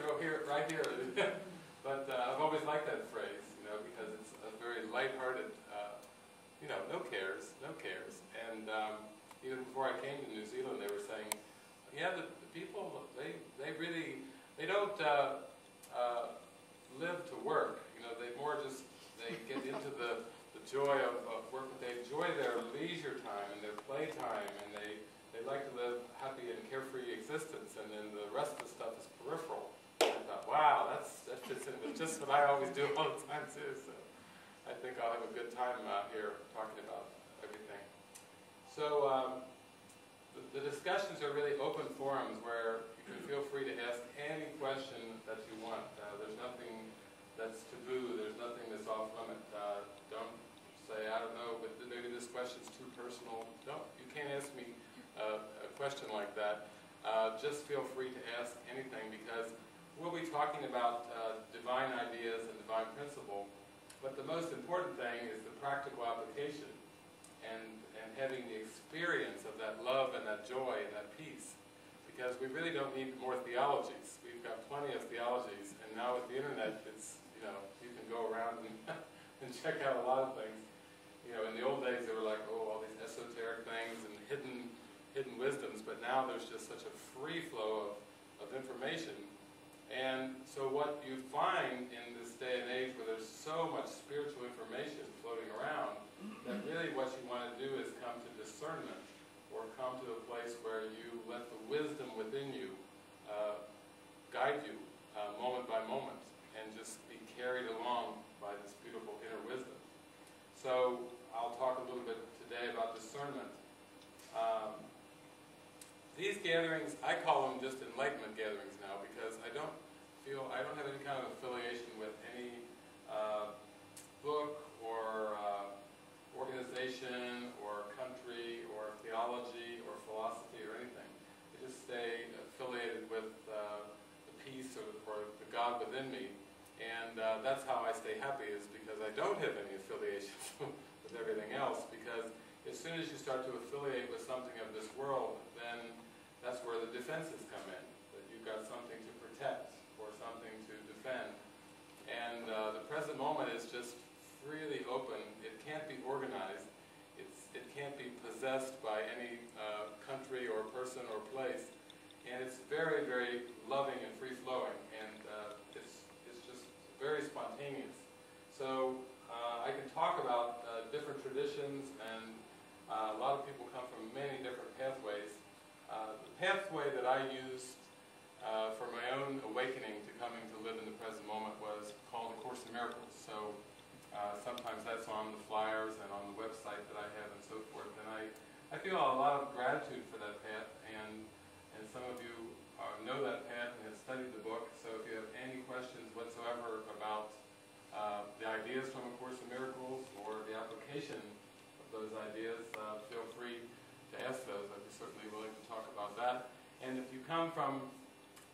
go here, right here. But I've always liked that phrase, you know, because it's a very lighthearted, you know, no cares. And even before I came to New Zealand, they were saying, yeah, the people, they don't live to work. You know, they more just, they get into the joy of work, but they enjoy their leisure time and their playtime, and they like to live happy and carefree existence, and then the rest of the stuff is peripheral. And I thought, wow, that fits in with just what I always do all the time too, so I think I'll have a good time out here talking about everything. So the discussions are really open forums where you can feel free to ask any question that you want. There's nothing that's taboo, there's nothing that's off limit. Don't say, I don't know, but maybe this question's too personal. No, you can't ask me a question like that. Just feel free to ask anything, because we'll be talking about divine ideas and divine principle, but the most important thing is the practical application and having the experience of that love and that joy and that peace, because we really don't need more theologies. We've got plenty of theologies, and now with the internet, it's, you know, you can go around and, and check out a lot of things. You know, in the old days, they were like, oh, all these esoteric things and hidden wisdoms, but now there's just such a free flow of information. And so what you find in this day and age where there's so much spiritual information floating around, that really what you want to do is come to discernment, or come to a place where you let the wisdom within you guide you moment by moment, and just be carried along by this beautiful inner wisdom. So I'll talk a little bit today about discernment. These gatherings, I call them just enlightenment gatherings now, because I don't have any kind of affiliation with any book or organization or country or theology or philosophy or anything. I just stay affiliated with the peace or the God within me, and that's how I stay happy, is because I don't have any affiliations with everything else, because as soon as you start to affiliate with something of this world, then that's where the defenses come in, that you've got something to protect or something to defend. And the present moment is just freely open. It can't be organized. It can't be possessed by any country or person or place. And it's very, very loving and free-flowing, and it's just very spontaneous. So I can talk about different traditions, and a lot of people come from many different pathways. The pathway that I used for my own awakening to coming to live in the present moment was called A Course in Miracles. So sometimes that's on the flyers and on the website that I have and so forth. And I feel a lot of gratitude for that path, and some of you know that path and have studied the book. So if you have any questions whatsoever about the ideas from A Course in Miracles or the application those ideas, feel free to ask those. I'd be certainly willing to talk about that. And if you come from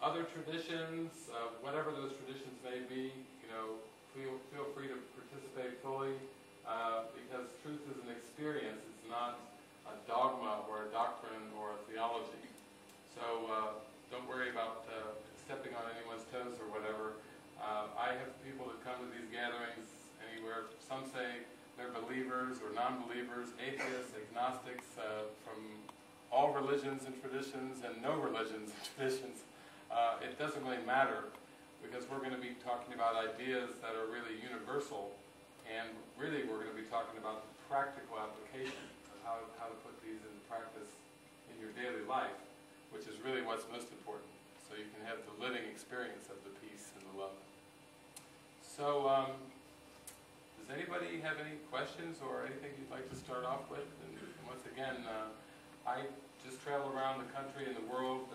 other traditions, whatever those traditions may be, you know, feel free to participate fully, because truth is an experience. It's not a dogma or a doctrine or a theology. So don't worry about stepping on anyone's toes or whatever. I have people that come to these gatherings anywhere. Some say they're believers or non-believers, atheists, agnostics, from all religions and traditions and no religions and traditions. It doesn't really matter, because we're going to be talking about ideas that are really universal, and really we're going to be talking about the practical application of how to put these into practice in your daily life, which is really what's most important, so you can have the living experience of the peace and the love. So, does anybody have any questions or anything you'd like to start off with? And once again, I just travel around the country and the world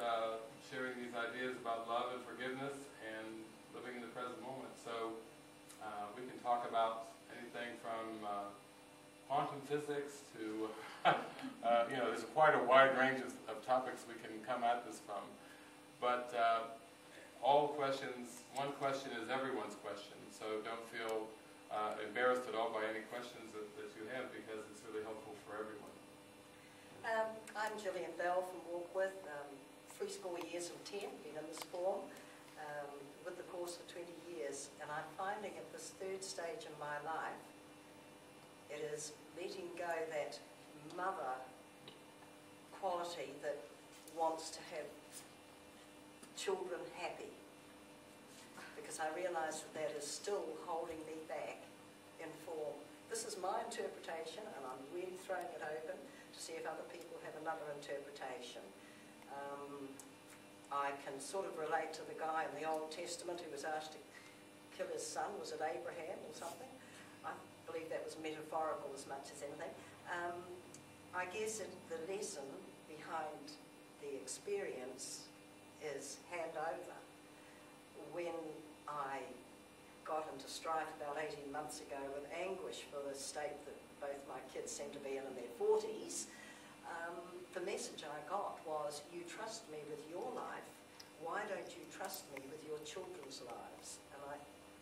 sharing these ideas about love and forgiveness and living in the present moment. So we can talk about anything from quantum physics to, you know, there's quite a wide range of topics we can come at this from. But all questions, one question is everyone's question, so don't feel embarrassed at all by any questions that you have, because it's really helpful for everyone. I'm Jillian Bell from Walkworth, 3 score years and 10, been in this forum. with the Course for 20 years, and I'm finding at this third stage in my life, it is letting go that mother quality that wants to have children happy, because I realise that that is still holding me back in form. This is my interpretation, and I'm really throwing it open to see if other people have another interpretation. I can sort of relate to the guy in the Old Testament who was asked to kill his son. Was it Abraham or something? I believe that was metaphorical as much as anything. I guess the lesson behind the experience is handover. When I got into strife about 18 months ago with anguish for the state that both my kids seem to be in their 40s, the message I got was, you trust me with your life, why don't you trust me with your children's lives? And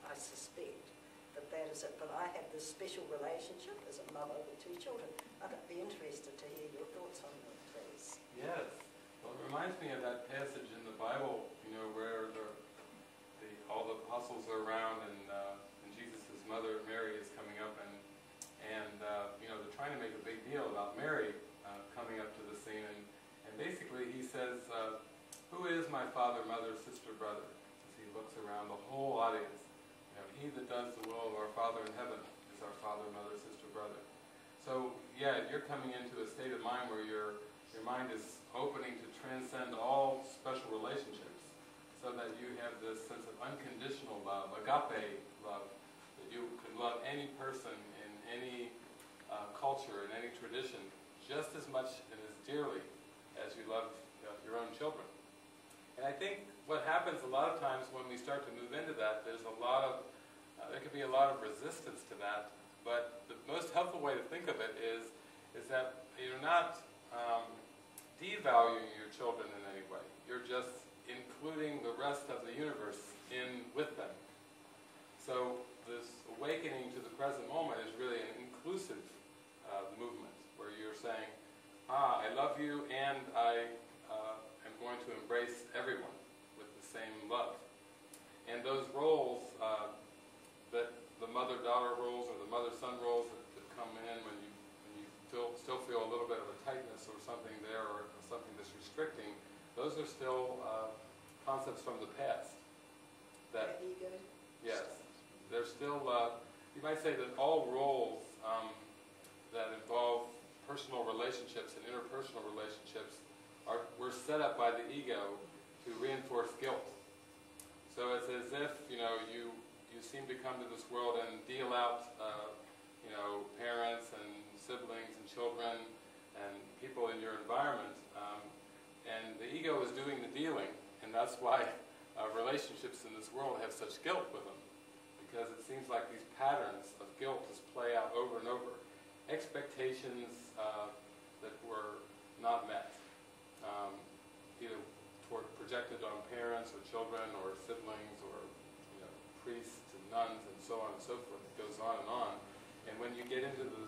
I suspect that that is it. But I have this special relationship as a mother with two children. I'd be interested to hear your thoughts on that, please. Yes. Well, it reminds me of that passage in the Bible, you know, where all the apostles are around, and Jesus' mother, Mary, is coming up, and you know, they're trying to make a big deal about Mary coming up to the scene, and basically he says, who is my father, mother, sister, brother? As he looks around the whole audience, you know, he that does the will of our Father in heaven is our father, mother, sister, brother. So yeah, you're coming into a state of mind where your mind is opening to transcend all special relationships, so that you have this sense of unconditional love, agape love, that you could love any person in any culture, in any tradition, just as much and as dearly as you love your own children. And I think what happens a lot of times when we start to move into that, there's a lot of, there can be a lot of resistance to that, but the most helpful way to think of it is that you're not devaluing your children in any way. You're just including the rest of the universe in with them. So this awakening to the present moment is really an inclusive movement, where you're saying, ah, I love you, and I am going to embrace everyone with the same love. And those roles, that the mother-daughter roles or the mother-son roles that come in when you still feel a little bit of a tightness or something there, or something that's restricting, those are still concepts from the past. That, yes, they're still, you might say that all roles that involve personal relationships and interpersonal relationships were set up by the ego to reinforce guilt. So it's as if, you know, you seem to come to this world and deal out, you know, parents and siblings and children and people in your environment. And the ego is doing the dealing, and that's why relationships in this world have such guilt with them, because it seems like these patterns of guilt just play out over and over. Expectations that were not met, either projected on parents or children or siblings or, you know, priests and nuns and so on and so forth. It goes on and on. And when you get into the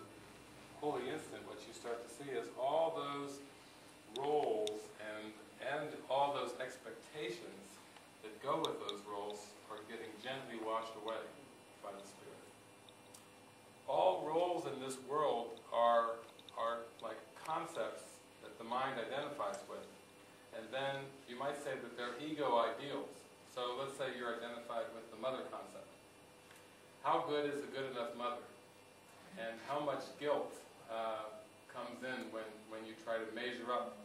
holy instant, what you start to see is all those roles and all those expectations that go with those roles are getting gently washed away by the Spirit. All roles in this world are like concepts that the mind identifies with. And then you might say that they're ego ideals. So let's say you're identified with the mother concept. How good is a good enough mother? And how much guilt comes in when you try to measure up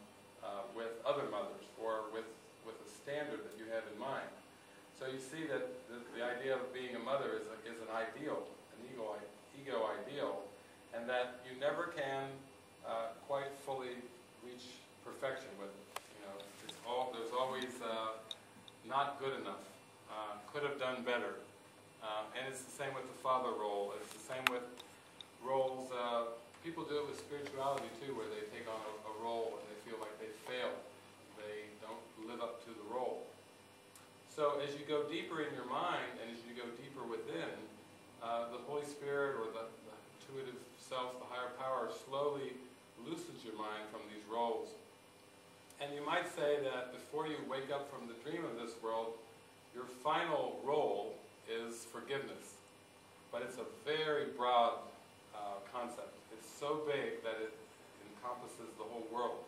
with other mothers, or with a standard that you have in mind. So you see that the idea of being a mother is an ideal, an ego ideal, and that you never can quite fully reach perfection with it. You know, there's always not good enough, could have done better, and it's the same with the father role. It's the same with roles. People do it with spirituality too, where they take on a role and they feel like they fail. They don't live up to the role. So as you go deeper in your mind, and as you go deeper within, the Holy Spirit or the intuitive self, the higher power, slowly loosens your mind from these roles. And you might say that before you wake up from the dream of this world, Your final role is forgiveness, but it's a very broad concept. It's so big that it encompasses the whole world.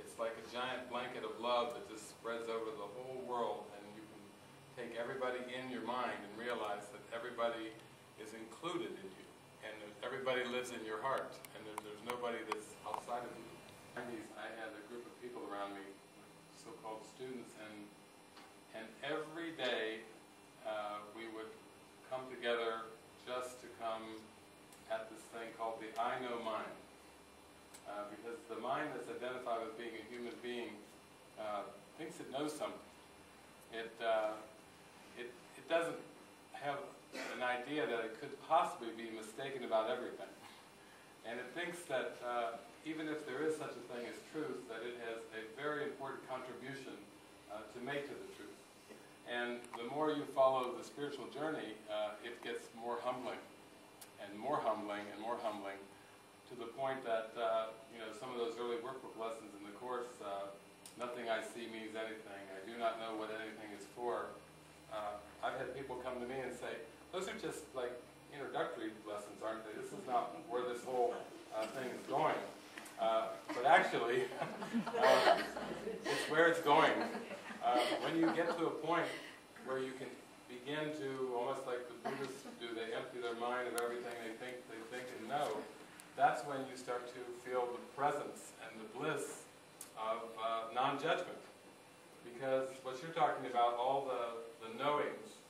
It's like a giant blanket of love that just spreads over the whole world, and you can take everybody in your mind and realize that everybody is included in you, and everybody lives in your heart, and there's nobody that's outside of you. I had a group of people around me, so-called students, and every day we would come together just to come at this thing called the I Know Mind. Because the mind that's identified with being a human being thinks it knows something. It doesn't have an idea that it could possibly be mistaken about everything. And it thinks that even if there is such a thing as truth, that it has a very important contribution to make to the truth. And the more you follow the spiritual journey, it gets more humbling, and more humbling, and more humbling, to the point that you know, some of those early workbook lessons in the Course, nothing I see means anything, I do not know what anything is for. I've had people come to me and say, those are just like introductory lessons, aren't they? This is not where this whole thing is going. But actually, it's where it's going. When you get to a point where you can begin to, almost like the Buddhists do, they empty their mind of everything they think and know. That's when you start to feel the presence and the bliss of non-judgment. Because what you're talking about, all the knowings,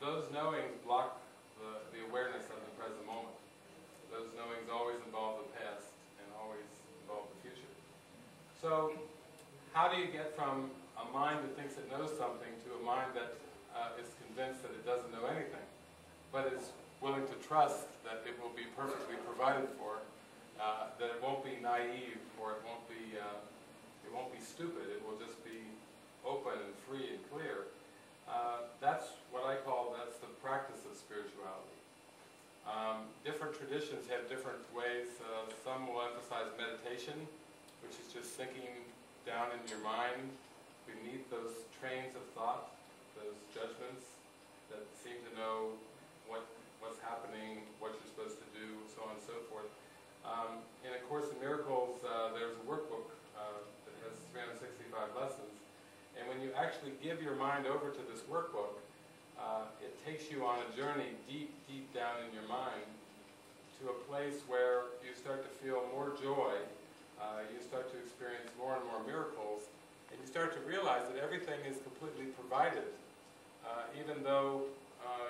those knowings block the awareness of the present moment. Those knowings always involve the past and always involve the future. So how do you get from a mind that thinks it knows something to a mind that is convinced that it doesn't know anything, but it's willing to trust that it will be perfectly provided for, that it won't be naive, or it won't be stupid. It will just be open and free and clear. That's what I call the practice of spirituality. Different traditions have different ways. Some will emphasize meditation, which is just sinking down in your mind beneath those trains of thought, those judgments that seem to know what's happening, what you're supposed to do, so on and so forth. In A Course in Miracles, there's a workbook that has 365 lessons, and when you actually give your mind over to this workbook, it takes you on a journey deep, deep down in your mind to a place where you start to feel more joy, you start to experience more and more miracles, and you start to realize that everything is completely provided, even though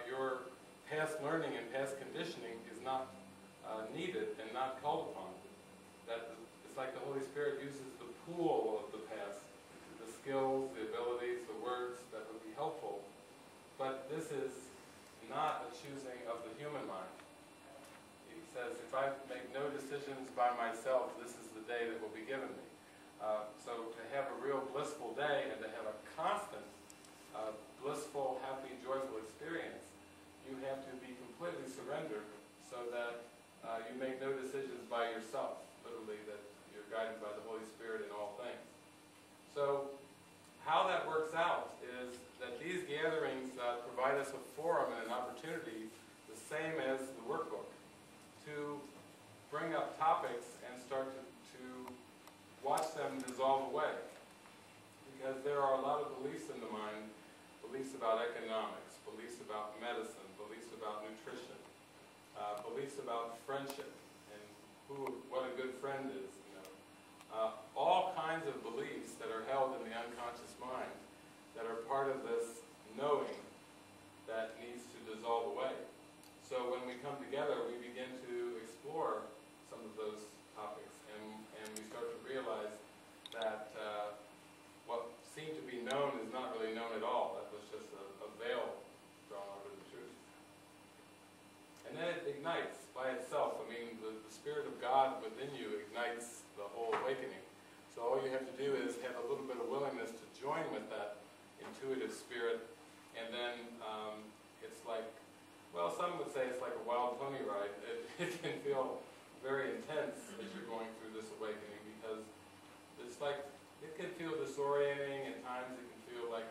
your past learning and past conditioning is not needed and not called upon. That it's like the Holy Spirit uses the pool of the past, the skills, the abilities, the words that would be helpful. But this is not a choosing of the human mind. He says, if I make no decisions by myself, this is the day that will be given me. So to have a real blissful day and to have a constant, blissful, happy, joyful experience, you have to be completely surrendered so that you make no decisions by yourself, literally, that you're guided by the Holy Spirit in all things. So how that works out is that these gatherings provide us a forum and an opportunity, the same as the workbook, to bring up topics and start to watch them dissolve away. Because there are a lot of beliefs in the mind, beliefs about economics, beliefs about medicine, beliefs about nutrition, beliefs about friendship and what a good friend is, you know. All kinds of beliefs that are held in the unconscious mind that are part of this knowing that needs to dissolve away. So when we come together, we begin to explore some of those topics, and we start to realize that what seemed to be known is not really known at all. That was just a veil drawn over the truth. And then it ignites by itself. I mean, the Spirit of God within you ignites the whole awakening. So all you have to do is have a little bit of willingness to join with that intuitive spirit, and then it's like, well, some would say it's like a wild pony ride. It can feel very intense as you're going through this awakening, because it's like, it can feel disorienting at times. It can feel like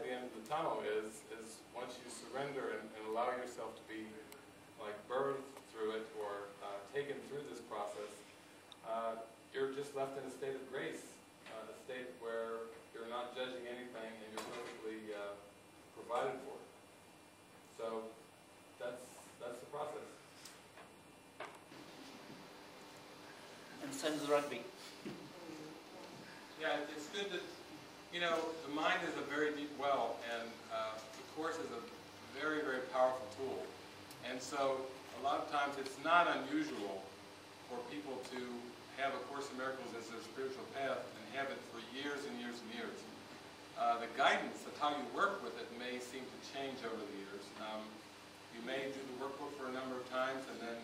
at the end of the tunnel is once you surrender and allow yourself to be like birthed through it or taken through this process, you're just left in a state of grace, a state where you're not judging anything and you're perfectly provided for. So that's the process. And same as rugby. Yeah, it's good that, you know, the mind is a very deep well, and the Course is a very, very powerful tool. And so a lot of times it's not unusual for people to have A Course in Miracles as their spiritual path and have it for years and years and years. The guidance of how you work with it may seem to change over the years. You may do the workbook for a number of times and then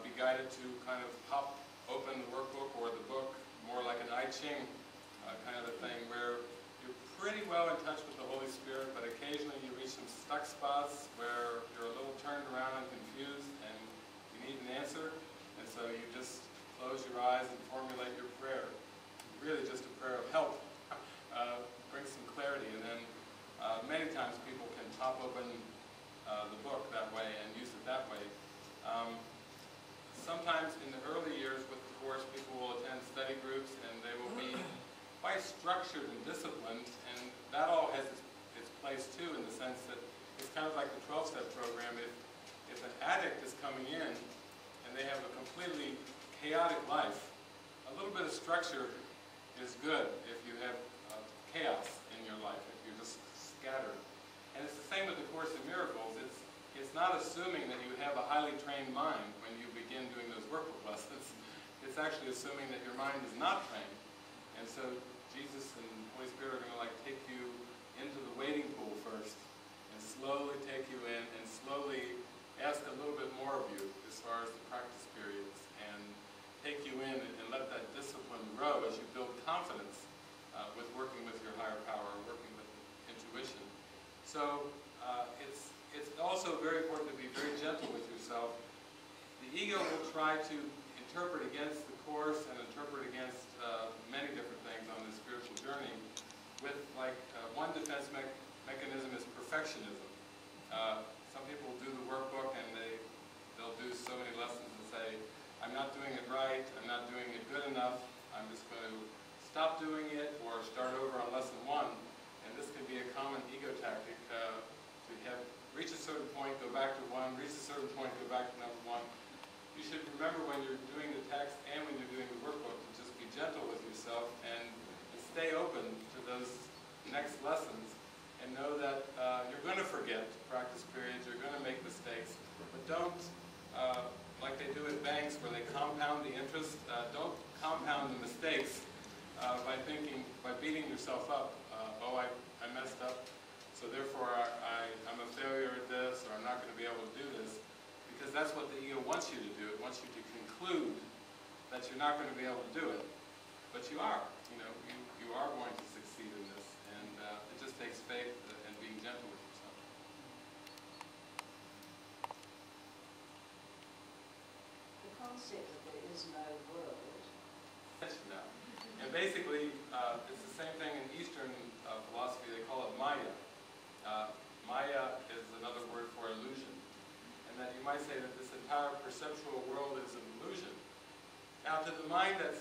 be guided to kind of pop open the workbook or the book, more like an I Ching kind of a thing, where you're pretty well in touch with the Holy Spirit, but occasionally you reach some stuck spots where you're a little turned around and confused and you need an answer, and so you just close your eyes and formulate your prayer. Really just a prayer of help. Brings some clarity, and then many times people can pop open the book that way and use it that way. Sometimes in the early years with the Course, people will attend study groups and they will be quite structured and disciplined, and that all has its place too, in the sense that it's kind of like the 12-step program. If an addict is coming in and they have a completely chaotic life, a little bit of structure is good if you have chaos in your life, if you're just scattered. And it's the same with the Course in Miracles. It's not assuming that you have a highly trained mind when you begin doing those workbook lessons. It's actually assuming that your mind is not trained. And so Jesus and the Holy Spirit are going to like take you into the waiting pool first and slowly take you in and slowly ask a little bit more of you as far as the practice periods and take you in and let that discipline grow as you build confidence with working with your higher power, working with intuition. So it's also very important to be very gentle with yourself. The ego will try to interpret against the Course and interpret against many different things on this spiritual journey with, like, one defense mechanism is perfectionism. Some people do the workbook and they'll do so many lessons and say, I'm not doing it right, I'm not doing it good enough, I'm just going to stop doing it or start over on lesson one. And this can be a common ego tactic to have reach a certain point, go back to one, reach a certain point, go back to number one. You should remember when you're doing the text and when you're doing the workbook to just be gentle with yourself and stay open to those next lessons and know that you're going to forget practice periods, you're going to make mistakes, but don't, like they do at banks where they compound the interest, don't compound the mistakes. By beating yourself up, oh, I messed up, so therefore I'm a failure at this, or I'm not going to be able to do this, because that's what the ego wants you to do. It wants you to conclude that you're not going to be able to do it, but you are. You know, you are going to succeed in this, and it just takes faith and being gentle with yourself. The concept that there is no world. No. And basically, it's the same thing in Eastern philosophy. They call it Maya. Maya is another word for illusion. And that you might say that this entire perceptual world is an illusion. Now, to the mind that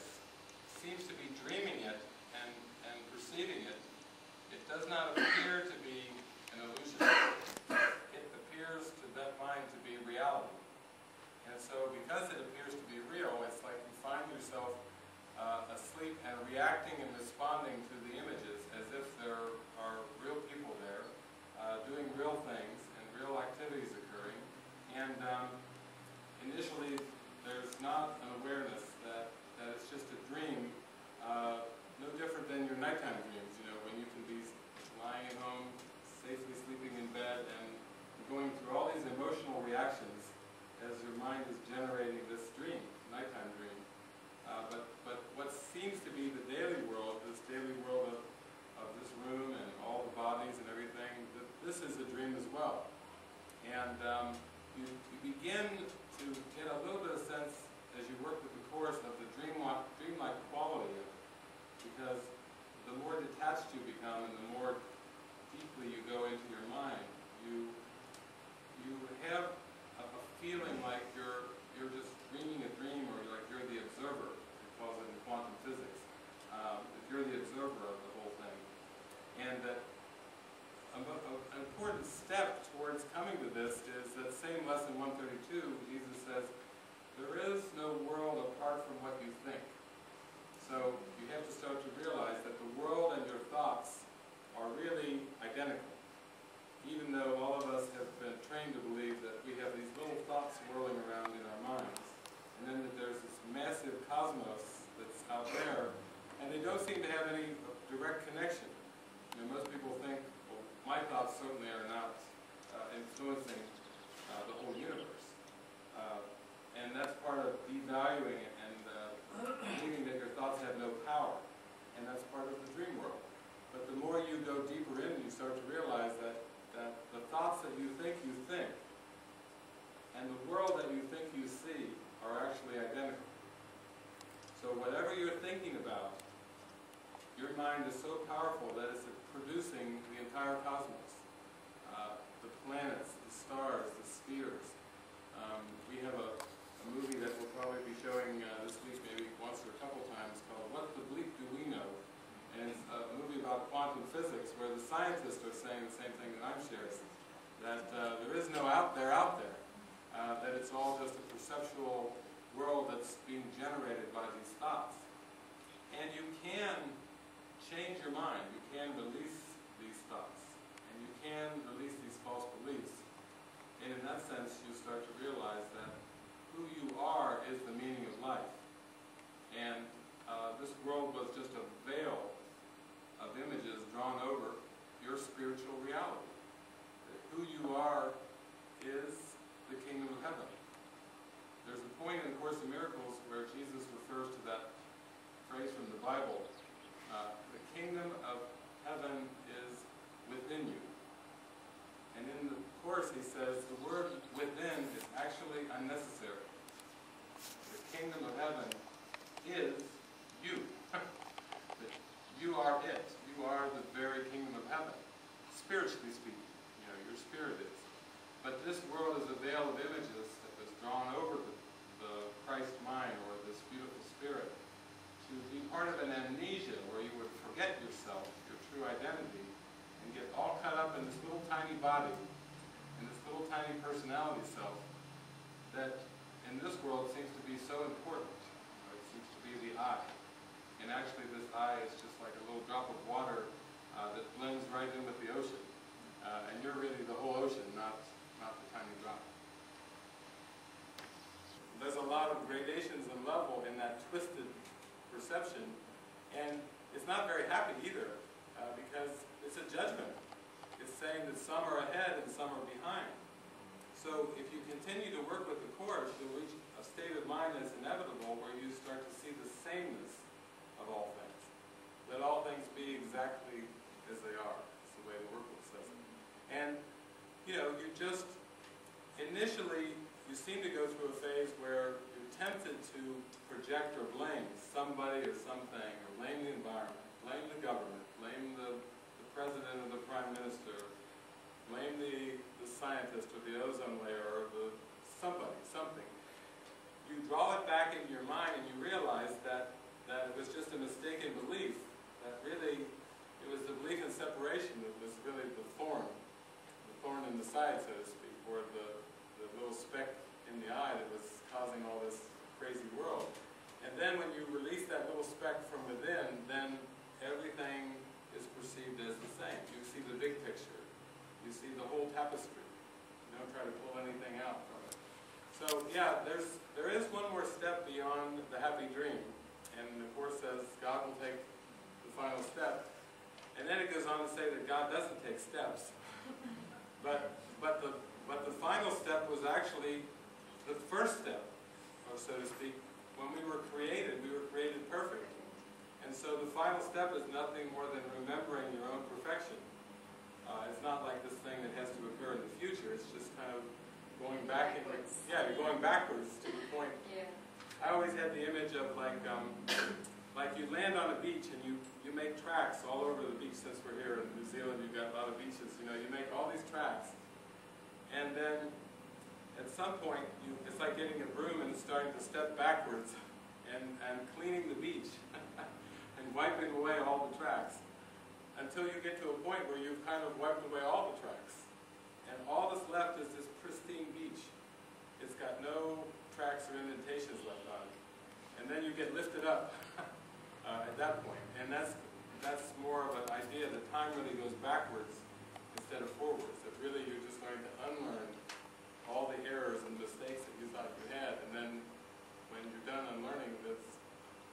seems to be dreaming it and perceiving it, it does not appear to be an illusion. It appears to that mind to be reality. And so because it appears to be real, it's like you find yourself asleep and reacting and responding to the images as if there are real people there doing real things and real activities occurring. And initially there's not an awareness that it's just a dream, no different than your nighttime dreams, you know, when you can be lying at home, safely sleeping in bed and going through all these emotional reactions as your mind is generating this dream, nighttime dream. But what seems to be the daily world, this daily world of this room and all the bodies and everything, this is a dream as well. And you begin to get a little bit of sense as you work with the Course of the dreamlike quality of it. Because the more detached you become and the more deeply important step towards coming to this is that same lesson 132, Jesus says, there is no world apart from what you think. So you have to start to realize that the world and your thoughts are really identical. Even though all of us have been trained to believe that we have these little thoughts swirling around in our minds, and then that there's this massive cosmos that's out there, and they don't seem to have any direct connection. You know, most people think, well, my thoughts certainly are not influencing the whole universe. And that's part of devaluing it and believing that your thoughts have no power. And that's part of the dream world. But the more you go deeper in, you start to realize that the thoughts that you think, and the world that you think you see are actually identical. So whatever you're thinking about, your mind is so powerful that it's producing the entire cosmos. The planets, the stars, the spheres. We have a movie that we'll probably be showing this week, maybe once or a couple times, called What the Bleep Do We Know? And it's a movie about quantum physics where the scientists are saying the same thing that I'm sharing, that there is no out there, that it's all just a perceptual world that's being generated by these thoughts. And you can change your mind, you can release these thoughts, and you can release these false beliefs. And in that sense, you start to realize that who you are is the meaning of life. And this world was just a veil of images drawn over your spiritual reality. That who you are is the kingdom of heaven. There's a point in A Course in Miracles where Jesus refers to that phrase from the Bible, the kingdom of heaven is within you. And in the Course he says the word within is actually unnecessary. The kingdom of heaven is you. You are it. You are the very kingdom of heaven, spiritually speaking. You know, your spirit is. But this world is a veil of images that was drawn over the Christ mind or this beautiful spirit to be part of an amnesia where you would forget yourself, your true identity, and get all cut up in this little tiny body, in this little tiny personality self that in this world seems to be so important. Seems to be the eye. And actually this eye is just like a little drop of water that blends right in with the ocean. And you're really the whole ocean, not the tiny drop. There's a lot of gradations and level in that twisted perception, and it's not very happy either because it's a judgment. It's saying that some are ahead and some are behind. So if you continue to work with the Course, you'll reach a state of mind that's inevitable where you start to see the sameness of all things. Let all things be exactly as they are. That's the way the workbook says it. And, you know, you just, initially, you seem to go through a phase where you're tempted to project or blame somebody or something, or blame the environment, blame the government, blame the president or the prime minister, blame the scientist or the ozone layer or the somebody, something. You draw it back into your mind and you realize that it was just a mistaken belief, that really it was the belief in separation that was really the thorn in the side, so to speak, or the little speck in the eye that was causing all this crazy world. And then when you release that little speck from within, then everything is perceived as the same. You see the big picture. You see the whole tapestry. You don't try to pull anything out from it. So yeah, there is one more step beyond the happy dream. And the Course says God will take the final step. And then it goes on to say that God doesn't take steps. But the final step was actually the first step, or so to speak. When we were created perfect. And so the final step is nothing more than remembering your own perfection. It's not like this thing that has to occur in the future. It's just kind of going back in, yeah, you're going backwards to the point. Yeah. I always had the image of like you land on a beach and you make tracks all over the beach. Since we're here in New Zealand, you've got a lot of beaches. You know, you make all these tracks, and then at some point, it's like getting a broom and starting to step backwards and cleaning the beach and wiping away all the tracks, until you get to a point where you've kind of wiped away all the tracks. got no tracks or indentations left on it. And then you get lifted up at that point. And that's more of an idea that time really goes backwards instead of forwards. That really you're just going to unlearn all the errors and mistakes that you thought you had. And then when you're done unlearning, that's,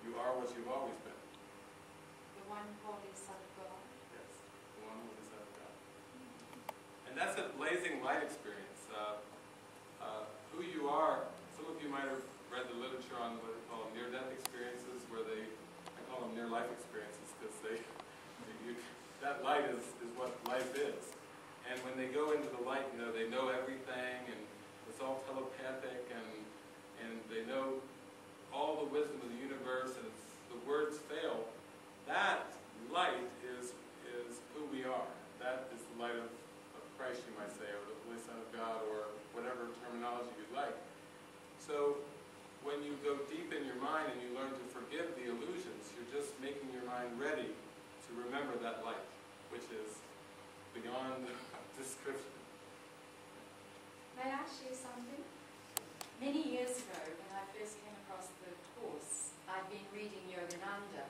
you are what you've always been. The one holy Son of God. Yes, the one holy Son of God. And that's a blazing light experience. Who you are, some of you might have read the literature on what they call near-death experiences, where they, I call them near-life experiences, because that light is what life is. And when they go into the light, they know everything, and it's all telepathic, and they know all the wisdom of the universe, and it's, the words fail. That light is who we are. That is the light of Christ, you might say, or the Holy Son of God, or whatever terminology you like. So, when you go deep in your mind and you learn to forgive the illusions, you're just making your mind ready to remember that light, which is beyond description. May I share something? Many years ago, when I first came across the Course, I'd been reading Yogananda.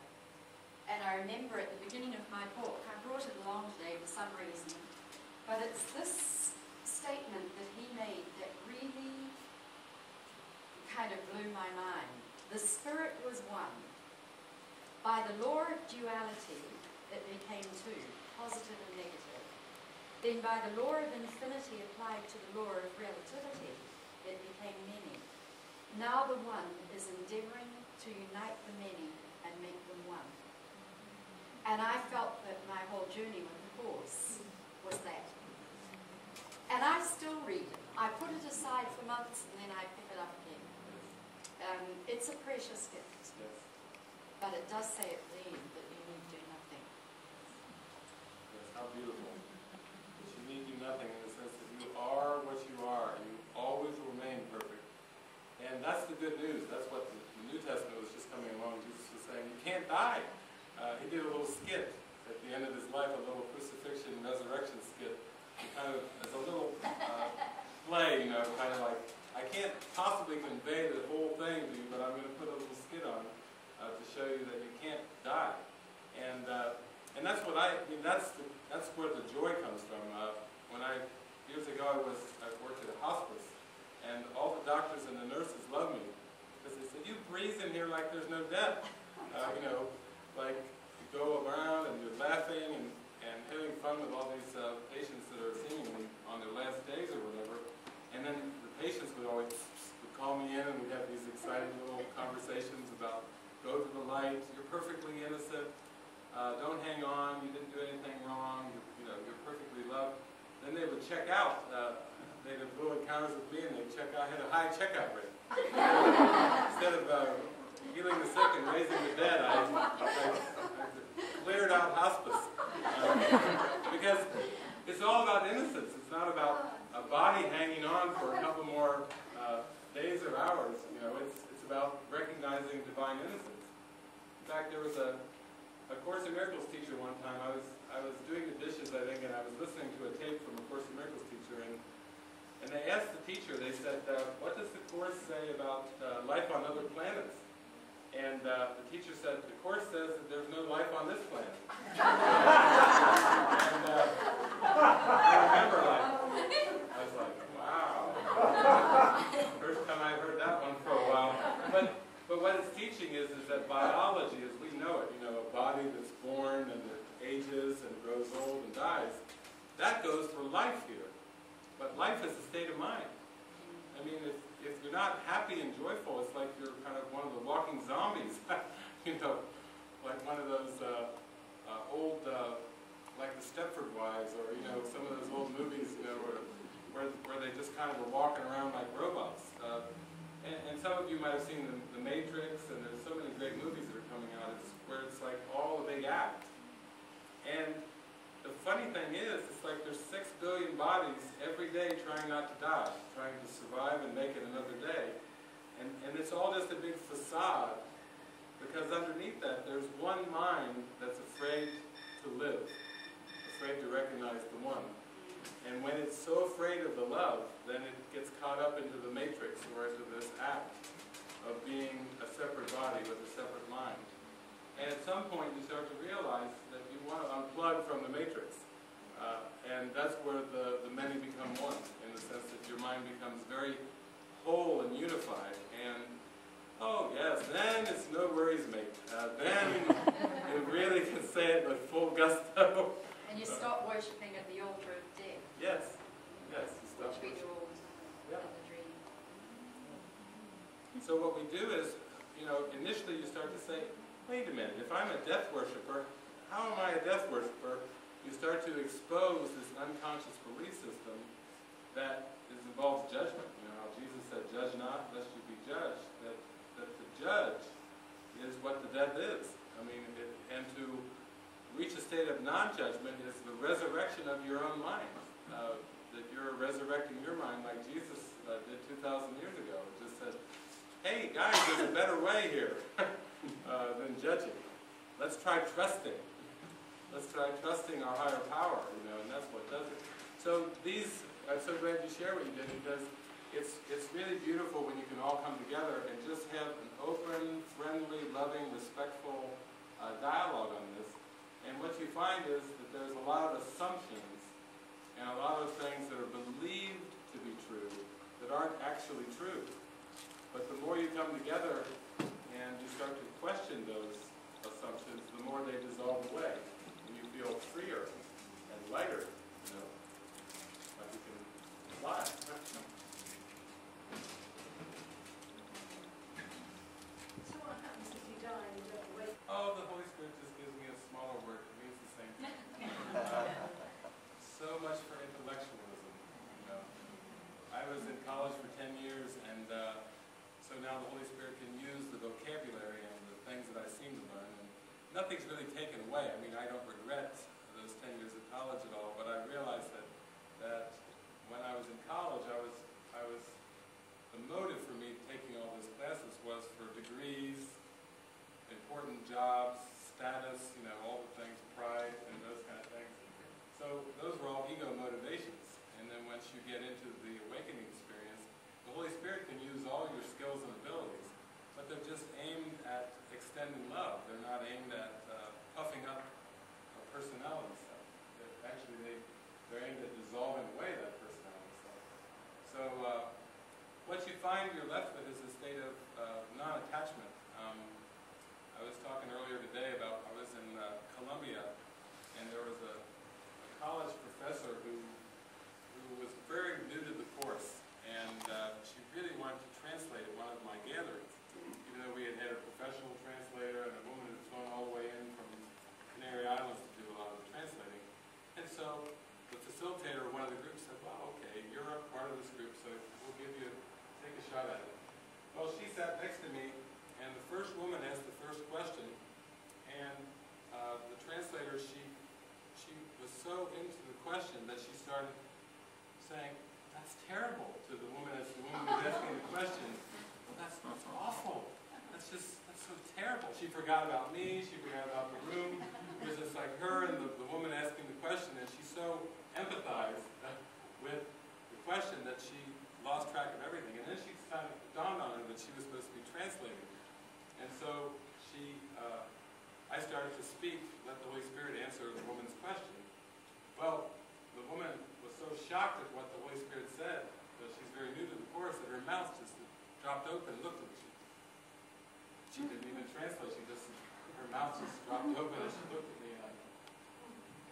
And I remember at the beginning of my book, I brought it along today for some reason, but it's this statement that he made that really kind of blew my mind. The spirit was one. By the law of duality, it became two, positive and negative. Then by the law of infinity applied to the law of relativity, it became many. Now the one is endeavoring to unite the many and make them one. And I felt that my whole journey with the Course was that. And I still read it. I put it aside for months and then I pick it up again. It's a precious gift, yes. But it does say at the end that you need do nothing. Yes, how beautiful. But you need do nothing in the sense that you are what you are, and you always remain perfect. And that's the good news. That's what the New Testament was just coming along. Jesus was saying, you can't die. He did a little skit at the end of his life, a little crucifixion resurrection skit, kind of as a little play, kind of like, I can't possibly convey the whole thing to you, but I'm going to put a little skit on to show you that you can't die. And that's what I mean, that's where the joy comes from. When years ago I worked at a hospice, and all the doctors and the nurses loved me, because they said, you breathe in here like there's no death. Like you go around and you're laughing and having fun with all these patients that are seemingly on their last days or whatever, and then patients would always call me in and we'd have these exciting little conversations about go to the light, you're perfectly innocent, don't hang on, you didn't do anything wrong, you're perfectly loved. Then they would check out, they'd have little encounters with me and they'd check out, I had a high checkout rate. Instead of healing the sick and raising the dead, I cleared out hospice. Because it's all about innocence, it's not about a body hanging on for a couple more days or hours. It's about recognizing divine innocence. In fact, there was a Course in Miracles teacher one time. I was doing the dishes, I think, and I was listening to a tape from a Course in Miracles teacher, and they asked the teacher, they said, what does the Course say about life on other planets? And the teacher said, the Course says that there's no life on this planet. And I remember I was like, wow. First time I've heard that one for a while. But what it's teaching is that biology, as we know it, a body that's born and that ages and grows old and dies, that goes for life here. But life is a state of mind. I mean, if you're not happy and joyful, it's like you're kind of one of the walking zombies, like one of those old, like The Stepford Wives, or some of those old movies, where they just kind of were walking around like robots. And some of you might have seen The Matrix, and there's so many great movies that are coming out, where it's like all a big act. And the funny thing is, it's like there's 6 billion bodies every day trying not to die, trying to survive and make it another day. And it's all just a big facade, because underneath that there's one mind that's afraid to live, afraid to recognize the one. And when it gets so afraid of the love, then it gets caught up into the matrix, or into this act of being a separate body with a separate mind. And at some point you start to realize that you want to unplug from the matrix. And that's where the many become one, in the sense that your mind becomes very whole and unified. And oh yes, then it's no worries, mate. Then you really can say it with full gusto. And you stop worshipping at the altar of death. Yes, yes. You stop. Which we do all the time, yeah, in the dream. So what we do is, you know, initially you start to say, wait a minute, if I'm a death worshipper, how am I a death worshipper? You start to expose this unconscious belief system that involves judgment. You know, Jesus said, judge not, lest you be judged. That to judge is what the death is. I mean, and to reach a state of non-judgment is the resurrection of your own mind. That you're resurrecting your mind like Jesus did 2,000 years ago. It just said, hey guys, there's a better way here than judging. Let's try trusting. Let's try trusting our higher power, you know, and that's what does it. So these, I'm so glad you shared what you did, because it's really beautiful when you can all come together and just have an open, friendly, loving, respectful dialogue on this. And what you find is that there's a lot of assumptions and a lot of things that are believed to be true that aren't actually true. But the more you come together and you start to question those assumptions, the more they dissolve away. And you feel freer and lighter, you know, like you can fly. So what happens if you die and you don't wake? Oh, the Holy Spirit just gives me a smaller word. It means the same thing. So much for intellectualism, you know. I was in college for 10 years, and so now the Holy Spirit can use the vocabulary and the things that I seem to learn. And nothing's really taken away. I mean, I don't regret those 10 years of college at all, but I realized that when I was in college, I was the motive for me taking all those classes was for degrees, important jobs, status, you know, all the things, pride, and those kind of things. So those were all ego motivations. And then once you get into the awakening experience, the Holy Spirit can use all your skills and abilities, but they're just aimed at extending love. They're not aimed at puffing up a personality self. Actually, they're aimed at dissolving away that personality self. So what you find you're left with is a state of non-attachment. I was talking earlier today about, I was in Colombia, and there was a college professor who was very new to the course, and she really wanted to translate at one of my gatherings, even though we had had a professional translator and a woman who'd flown all the way in from Canary Islands to do a lot of the translating. And so the facilitator of one of the groups said, well, okay, you're a part of this group, so we'll give you, take a shot at it. Well, she sat next to me, and the first woman asked the first question, and the translator, she was so into the question that she started saying, that's terrible, to the woman as the woman was asking the question. Well, that's awful. That's so terrible. She forgot about me, she forgot about the room. It was just like her and the woman asking the question, and she so empathized with the question that she lost track of everything. And then she decided, it dawned on her that she was supposed to be translating. And so she, I started to speak, let the Holy Spirit answer the woman's question. Well, the woman was so shocked at what the Holy Spirit said, that she's very new to the course, that her mouth just dropped open and looked at me. She didn't even translate, she just, her mouth just dropped open and she looked at me.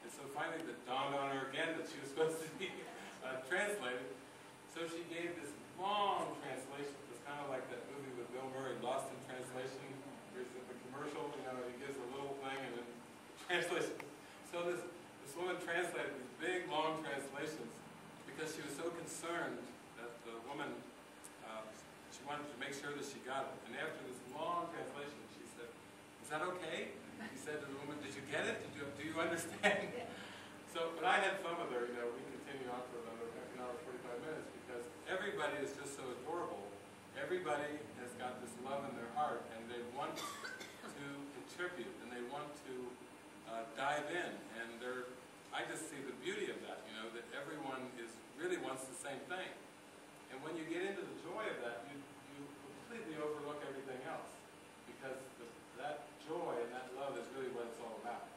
And so finally it dawned on her again that she was supposed to be translated. So she gave this long translation. It's kind of like that movie with Bill Murray, Lost in Translation. There's a commercial, you know, he gives a little thing and then translation. So this woman translated these big, long translations because she was so concerned that the woman, she wanted to make sure that she got it. And after this long translation, she said, is that okay? And she said to the woman, did you get it? Do you understand? So, but I had fun with her, you know, we continued on for another half an hour, 45 minutes, because everybody is just so adorable. Everybody has got this love in their heart, and they want to contribute, and they want to dive in. And I just see the beauty of that, you know, that everyone is wants the same thing. And when you get into the joy of that, you completely overlook everything else, because that joy and that love is really what it's all about.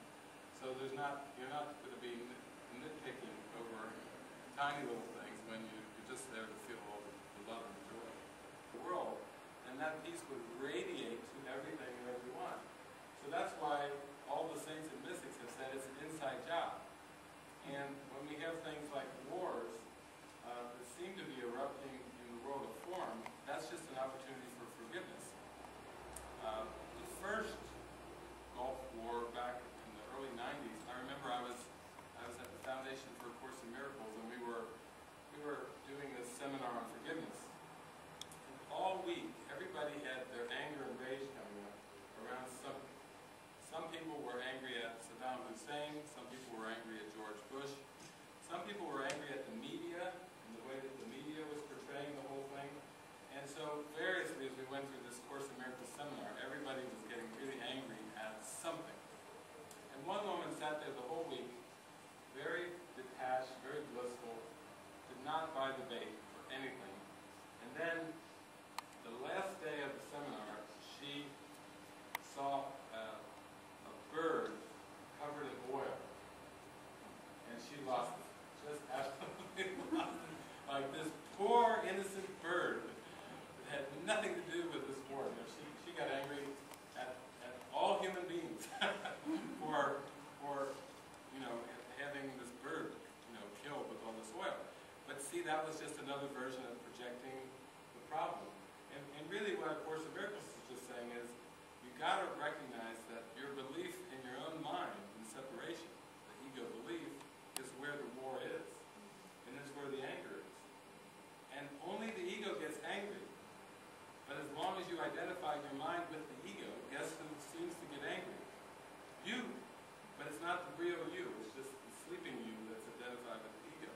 So there's not, you're not going to be nitpicking over tiny little things when you're just there to feel all the love and the joy of the world. And that peace would radiate to everything and everyone. So that's why all the saints and mystics have said it's an inside job. And when we have things like wars that seem to be erupting in the world of form, that's just an opportunity for forgiveness. The first Gulf War back in the early 90s, I remember I was at the Foundation for A Course in Miracles, and we were doing this seminar on forgiveness. And all week, everybody had their anger and rage coming up around something. Some people were angry at Saddam Hussein, some people were angry at George Bush, some people were angry at the media and the way that the media was portraying the whole thing. And so variously, as we went through this Course in Miracles seminar, everybody was getting really angry at something. And one woman sat there the whole week, very detached, very blissful, did not buy the bait for anything. And then the last day of the seminar, she saw a bird covered in oil, and she lost it. Just absolutely lost it. Like this poor innocent bird that had nothing to do with this war. You know, she got angry at all human beings for you know, having this bird, you know, killed with all this oil. But see, that was just another version of projecting the problem. And really, what A Course in Miracles is just saying is, you've got to recognize that your belief in your own mind, in separation, the ego belief, is where the war is, and it's where the anger is. And only the ego gets angry. But as long as you identify your mind with the ego, guess who seems to get angry? You. But it's not the real you, it's just the sleeping you that's identified with the ego.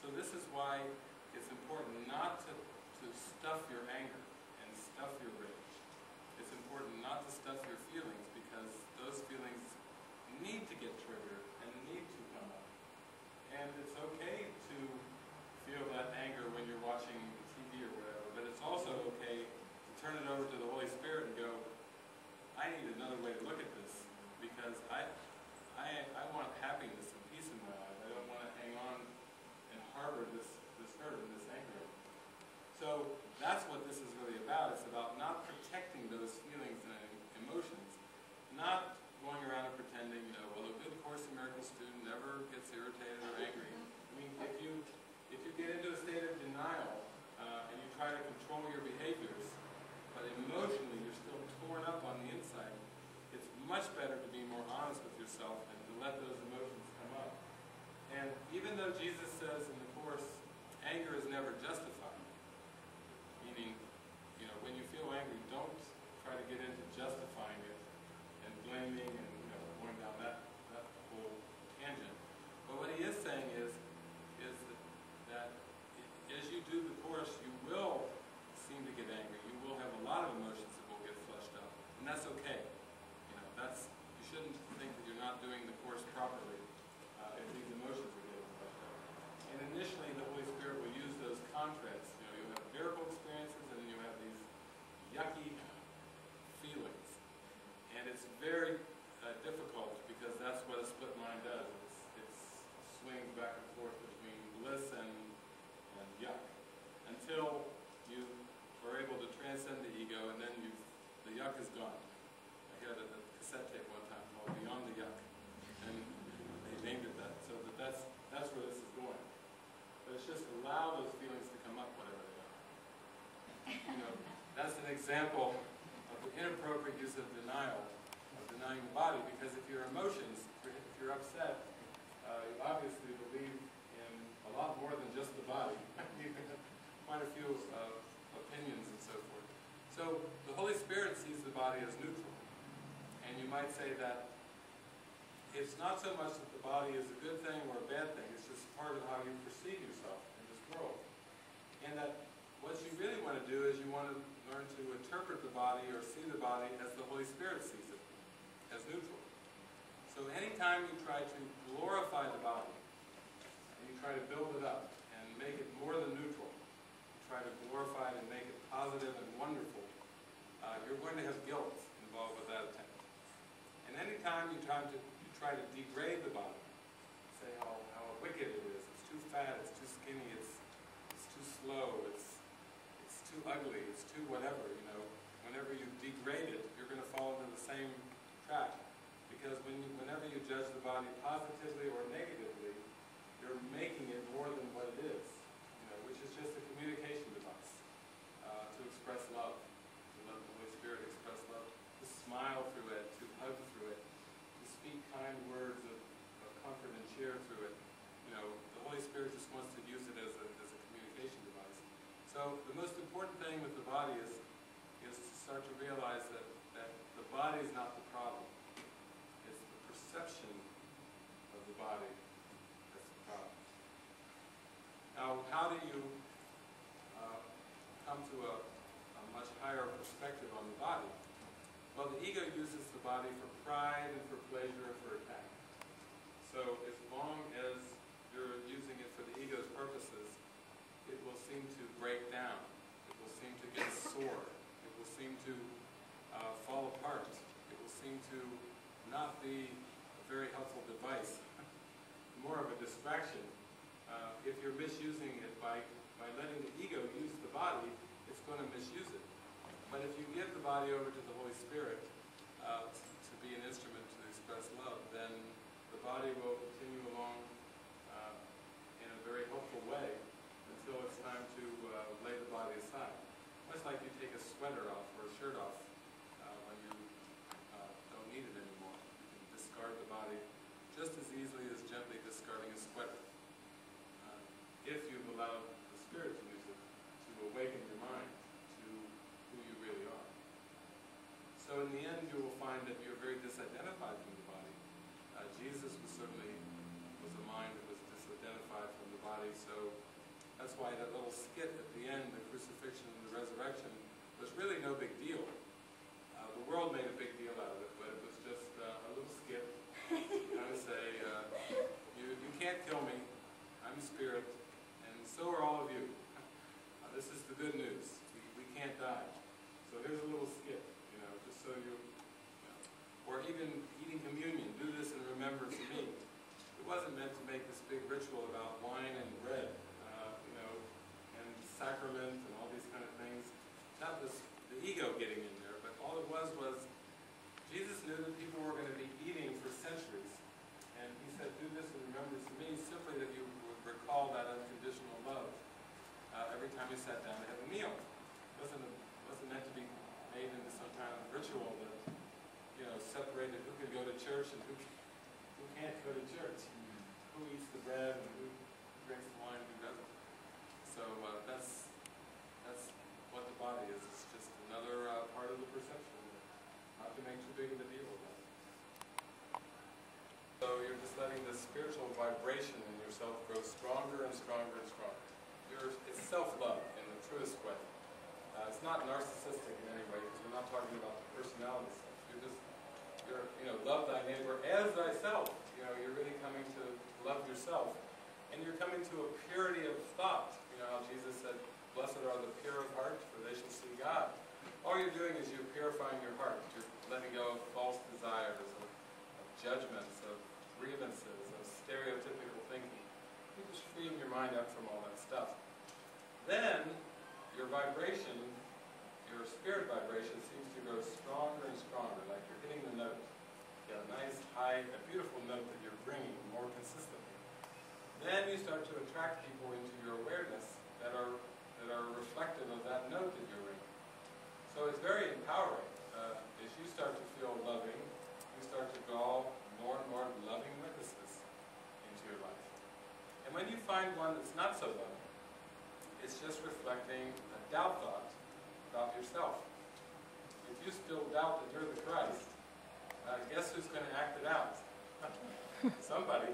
So this is why it's important not to stuff your anger and stuff your rage. It's important not to stuff your feelings, because those feelings need to get triggered and need to come up. And it's okay to feel that anger when you're watching TV or whatever, but it's also okay to turn it over to the Holy Spirit and go, I need another way to look at this, because I want happiness and peace in my life. I don't want to hang on and harbor this hurt and this anger. So that's what this is really about. It's about not protecting those feelings and emotions, not going around and pretending, you know, well, a good Course in Miracles student never gets irritated or angry. I mean, if you get into a state of denial and you try to control your behaviors, but emotionally you're still torn up on the inside, it's much better to be more honest with yourself and to let those emotions come up. And even though Jesus says in the Course, anger is never justified, meaning, you know, when you feel angry, don't try to get into justifying it and blaming and, you know, going down that whole tangent. But what he is saying is that as you do the Course, you will seem to get angry. You will have a lot of emotions that will get flushed out, and that's okay. You know, you shouldn't think that you're not doing the Course properly if these emotions are getting flushed out. And initially, the Holy Spirit will use those contrasts. You know, you have miracle experiences, and then you have these yucky feelings. And it's very difficult, because that's what a split mind does. It swings back and forth between bliss and yuck, until you are able to transcend the ego, and then the yuck is gone. I heard a cassette tape one time called Beyond the Yuck, and they named it that. So that's where this is going. But it's just allow those feelings to come up, whatever they are. You know, that's an example of the inappropriate use of denial, of denying the body, because if your emotions, if you're upset, you obviously believe in a lot more than just the body. Quite a few opinions and so forth. So the Holy Spirit sees the body as neutral. And you might say that it's not so much that the body is a good thing or a bad thing, it's just part of how you perceive yourself in this world. And that what you really want to do is you want to learn to interpret the body or see the body as the Holy Spirit sees it, as neutral. So anytime you try to glorify the body, and you try to build it up and make it more try to glorify it and make it positive and wonderful, you're going to have guilt involved with that attempt. And any time you try to degrade the body, say how wicked it is, it's too fat, it's too skinny, it's too slow, it's too ugly, it's too whatever, you know, whenever you degrade it, you're going to fall into the same trap. Because whenever you judge the body positively or negatively, you're making it more than what it is, you know, which is just a communication device to express love, to let the Holy Spirit express love, to smile through it, to hug through it, to speak kind words of comfort and cheer through it. You know, the Holy Spirit just wants to use it as a communication device. So the most important thing with the body is to start to realize that the body is not the problem. It's the perception of the body that's the problem. Now, how do you come to a much higher perspective on the body? Well, the ego uses the body for pride and for pleasure and for attack. So as long as you're using it for the ego's purposes, it will seem to break down. It will seem to get sore. It will seem to fall apart. It will seem to not be a very helpful device, more of a distraction. If you're misusing it by letting the ego use the body, it's going to misuse it. But if you give the body over to the Holy Spirit to be an instrument to express love, then the body will continue along in a very helpful way until it's time to lay the body aside. Much like you take a sweater off or a shirt off when you don't need it anymore. You can discard the body just as easily as gently discarding a sweater. If you've allowed the Spirit to use it, to awaken your mind to who you really are. So in the end, you will find that you're very disidentified from the body. Jesus was certainly a mind that was disidentified from the body, so that's why that little skit at the end, the crucifixion and the resurrection, was really no big deal. The world made a big deal out of it, but it was just a little skit. I would say, you can't kill me, I'm spirit, and so are all of you. This is the good news, we can't die. So here's a little skit, you know, just so you know. Or even eating communion, do this in remembrance of me. It wasn't meant to make this big ritual about wine and bread, you know, and sacrament and all these kind of things. That was the ego getting in there, but all it was Jesus knew that people were going to be eating for centuries, and he said, do this in remembrance of me, simply that you would recall that unconditional love every time you sat down to have a meal. It wasn't meant to be made into some kind of ritual that, you know, separated who can go to church and who can't go to church, who eats the bread and who drinks the wine and who doesn't. So that's what the body is. It's just another part of the perception. Not to make too big of a deal about it. So you're just letting the spiritual vibration in yourself grow stronger and stronger and stronger. It's self-love in the truest way. It's not narcissistic in any way, because we're not talking about the personality stuff. You're love thy neighbor as thyself. You know, you're really coming to love yourself. And you're coming to a purity of thought. You know how Jesus said, blessed are the pure of heart, for they shall see God. All you're doing is you're purifying your heart. You're letting go of false desires, of judgments, of grievances, of stereotypical thinking. You're just freeing your mind up from all that stuff. Then, your vibration, your spirit vibration, seems to grow stronger and stronger, like you're hitting the note. You have a nice, high, a beautiful note that you're bringing more consistently. Then you start to attract people into your awareness that are reflective of that note that you're in. So it's very empowering. As you start to feel loving, you start to draw more and more loving witnesses into your life. And when you find one that's not so loving, it's just reflecting a doubt thought about yourself. If you still doubt that you're the Christ, guess who's going to act it out? Somebody.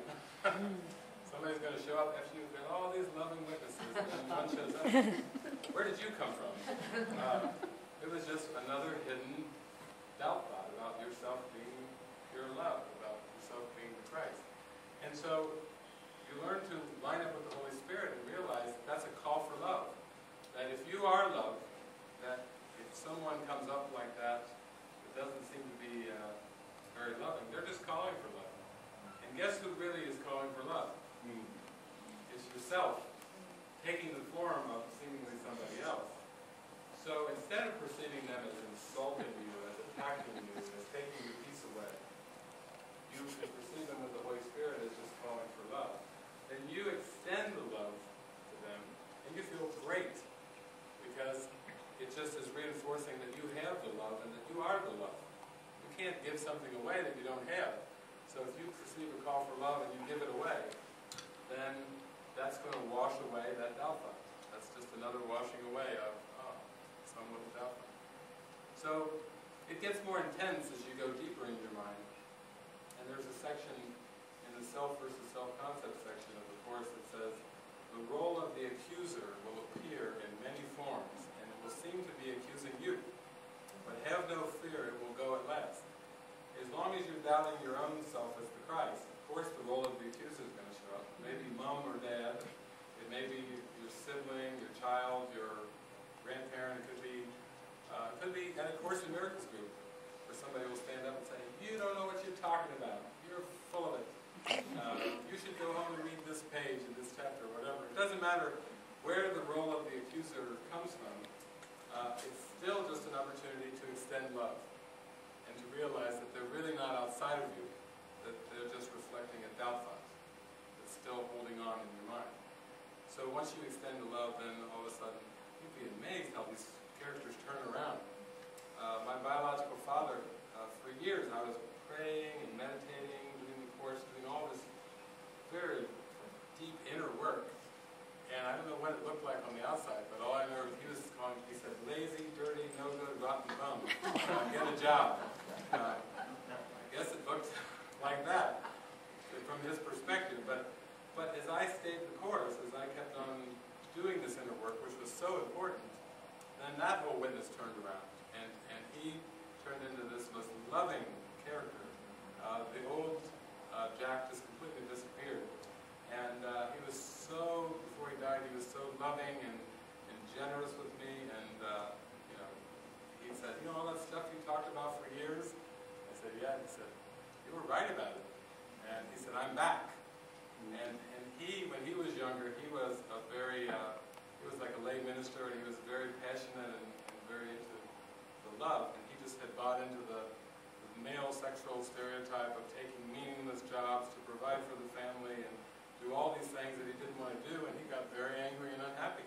Somebody's going to show up after you've got all these loving witnesses, and then one shows up. Where did you come from? It was just another hidden doubt thought about yourself being pure love, about yourself being the Christ. And so you learn to line up with the Holy Spirit and realize that's a call for love. That if taking the form of seemingly somebody else. So instead of perceiving them as insulting you, as attacking you, as taking your peace away, you can perceive them with the Holy Spirit as just calling for love. Then you extend the love to them, and you feel great, because it just is reinforcing that you have the love and that you are the love. You can't give something away that you don't have. So if you perceive a call for love and you give it away, then that's going to wash away that alpha. That's just another washing away of, oh, someone with alpha. So it gets more intense as you go deeper in your mind. And there's a section in the self versus self-concept section of the Course that says, the role of the accuser will appear in many forms, and it will seem to be accusing you. But have no fear, it will go at last. As long as you're doubting your own self as the Christ, of course the role of the accuser is going to show up. Maybe mom or dad, it may be your sibling, your child, your grandparent, it could be at a Course in Miracles group, where somebody will stand up and say, you don't know what you're talking about, you're full of it. You should go home and read this page in this chapter or whatever. It doesn't matter where the role of the accuser comes from. It's still just an opportunity to extend love and to realize that they're really not outside of you, that they're just reflecting a doubt thought that's still holding on in your mind. So once you extend the love, then all of a sudden you'd be amazed how these characters turn around. My biological father, for years I was praying and meditating, doing all this very deep inner work, and I don't know what it looked like on the outside, but all I remember, he was calling, he said, lazy, dirty, no good, rotten bum, get a job. I guess it looked like that from his perspective, but as I stayed the Course, as I kept on doing this inner work, which was so important, then that whole witness turned around, and he turned into this most loving character. The old Jack just completely disappeared, and he was so, before he died, he was so loving and generous with me, and you know, he said, you know all that stuff you talked about for years? I said, yeah, and he said, you were right about it, and he said, I'm back, and he, when he was younger, he was a very, he was like a lay minister, and he was very passionate and very into the love, and he just had bought into the male sexual stereotype of taking meaningless jobs to provide for the family and do all these things that he didn't want to do, and he got very angry and unhappy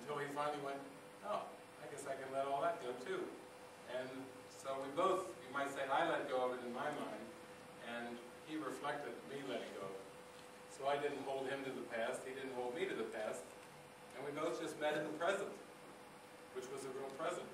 until he finally went, oh, I guess I can let all that go too. And so we both, you might say, I let go of it in my mind, and he reflected me letting go of it. So I didn't hold him to the past, he didn't hold me to the past, and we both just met in the present, which was a real present.